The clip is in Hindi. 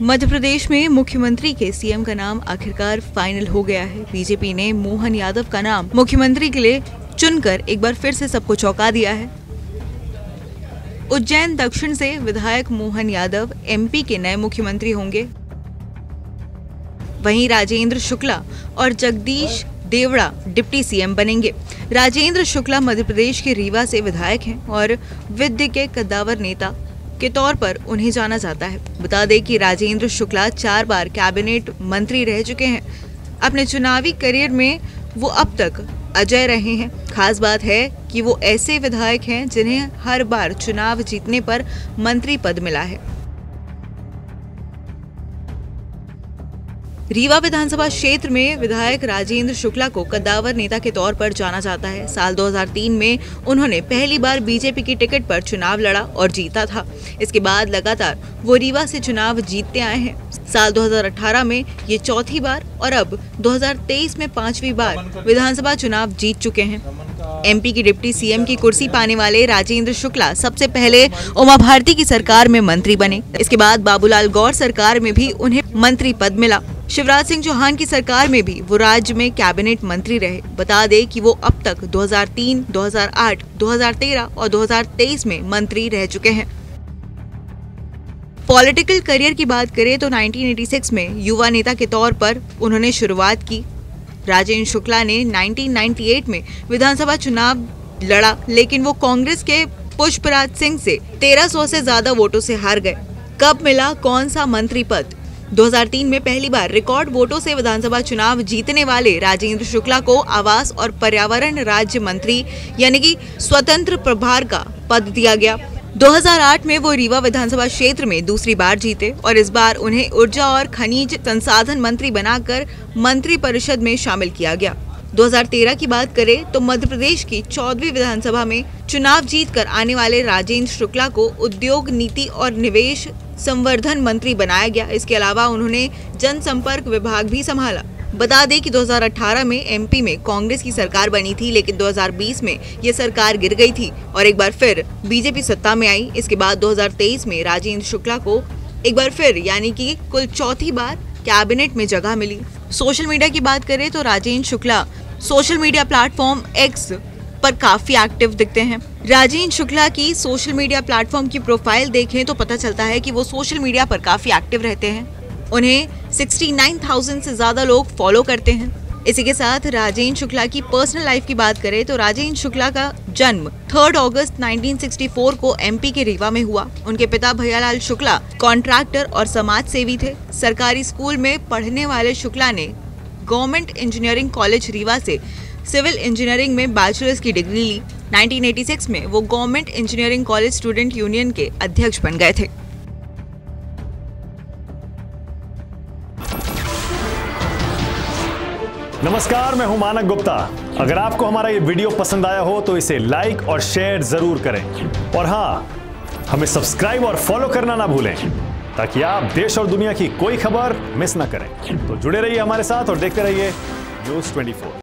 मध्य प्रदेश में मुख्यमंत्री के सीएम का नाम आखिरकार फाइनल हो गया है। बीजेपी ने मोहन यादव का नाम मुख्यमंत्री के लिए चुनकर एक बार फिर से सबको चौंका दिया है। उज्जैन दक्षिण से विधायक मोहन यादव एमपी के नए मुख्यमंत्री होंगे। वहीं राजेंद्र शुक्ला और जगदीश देवड़ा डिप्टी सीएम बनेंगे। राजेंद्र शुक्ला मध्य प्रदेश के रीवा से विधायक हैं और विद्य के कद्दावर नेता के तौर पर उन्हें जाना जाता है। बता दें कि राजेंद्र शुक्ला 4 बार कैबिनेट मंत्री रह चुके हैं। अपने चुनावी करियर में वो अब तक अजय रहे हैं। खास बात है कि वो ऐसे विधायक हैं जिन्हें हर बार चुनाव जीतने पर मंत्री पद मिला है। रीवा विधानसभा क्षेत्र में विधायक राजेंद्र शुक्ला को कद्दावर नेता के तौर पर जाना जाता है। साल 2003 में उन्होंने पहली बार बीजेपी की टिकट पर चुनाव लड़ा और जीता था। इसके बाद लगातार वो रीवा से चुनाव जीतते आए हैं। साल 2018 में ये 4थी बार और अब 2023 में 5वीं बार विधानसभा चुनाव जीत चुके हैं। एमपी की डिप्टी सीएम की कुर्सी पाने वाले राजेंद्र शुक्ला सबसे पहले उमा भारती की सरकार में मंत्री बने। इसके बाद बाबूलाल गौर सरकार में भी उन्हें मंत्री पद मिला। शिवराज सिंह चौहान की सरकार में भी वो राज्य में कैबिनेट मंत्री रहे। बता दें कि वो अब तक 2003, 2008, 2013 और 2023 में मंत्री रह चुके हैं। पॉलिटिकल करियर की बात करें तो 1986 में युवा नेता के तौर पर उन्होंने शुरुआत की। राजेंद्र शुक्ला ने 1998 में विधानसभा चुनाव लड़ा, लेकिन वो कांग्रेस के पुष्पराज सिंह से 1300 से ज्यादा वोटों से हार गए। कब मिला कौन सा मंत्री पद? 2003 में पहली बार रिकॉर्ड वोटों से विधानसभा चुनाव जीतने वाले राजेंद्र शुक्ला को आवास और पर्यावरण राज्य मंत्री यानी कि स्वतंत्र प्रभार का पद दिया गया। 2008 में वो रीवा विधानसभा क्षेत्र में दूसरी बार जीते और इस बार उन्हें ऊर्जा और खनिज संसाधन मंत्री बनाकर मंत्री परिषद में शामिल किया गया। 2013 की बात करें तो मध्य प्रदेश की 14वीं विधानसभा में चुनाव जीतकर आने वाले राजेंद्र शुक्ला को उद्योग नीति और निवेश संवर्धन मंत्री बनाया गया। इसके अलावा उन्होंने जनसंपर्क विभाग भी संभाला। बता दें कि 2018 में एमपी में कांग्रेस की सरकार बनी थी, लेकिन 2020 में ये सरकार गिर गई थी और एक बार फिर बीजेपी सत्ता में आई। इसके बाद 2023 में राजेंद्र शुक्ला को एक बार फिर यानी कि कुल 4थी बार कैबिनेट में जगह मिली। सोशल मीडिया की बात करें तो Rajendra Shukla social media platform X पर काफी एक्टिव दिखते हैं। राजेंद्र शुक्ला की सोशल मीडिया प्लेटफॉर्म की प्रोफाइल देखें तो पता चलता है कि वो सोशल मीडिया पर काफी एक्टिव रहते हैं। उन्हें 69,000 से ज्यादा लोग फॉलो करते हैं। इसी के साथ राजेंद्र शुक्ला की पर्सनल लाइफ की बात करें तो राजेंद्र शुक्ला का जन्म 3 अगस्त 1964 को एमपी के रीवा में हुआ। उनके पिता भैयालाल शुक्ला कॉन्ट्रैक्टर और समाज सेवी थे। सरकारी स्कूल में पढ़ने वाले शुक्ला ने गवर्नमेंट इंजीनियरिंग कॉलेज रीवा से सिविल इंजीनियरिंग में बैचलर्स की डिग्री ली। 1986 में वो government engineering college student union के अध्यक्ष बन गए थे। नमस्कार, मैं हूं मानक गुप्ता। अगर आपको हमारा ये वीडियो पसंद आया हो तो इसे लाइक और शेयर जरूर करें और हाँ, हमें सब्सक्राइब और फॉलो करना ना भूलें ताकि आप देश और दुनिया की कोई खबर मिस ना करें। तो जुड़े रहिए हमारे साथ और देखते रहिए News 24।